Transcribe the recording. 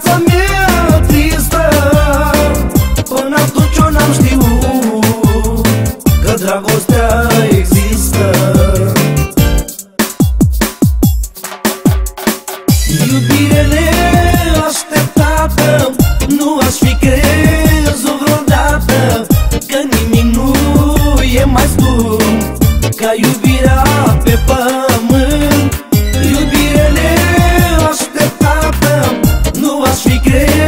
viața mea tristă. Până atunci eu n-am știut că dragostea există. Iubire neașteptată, nu aș fi crezut vreodată că nimic nu e mai scump ca iubirea pe pământ. Iubire neașteptată, nu aș fi crezut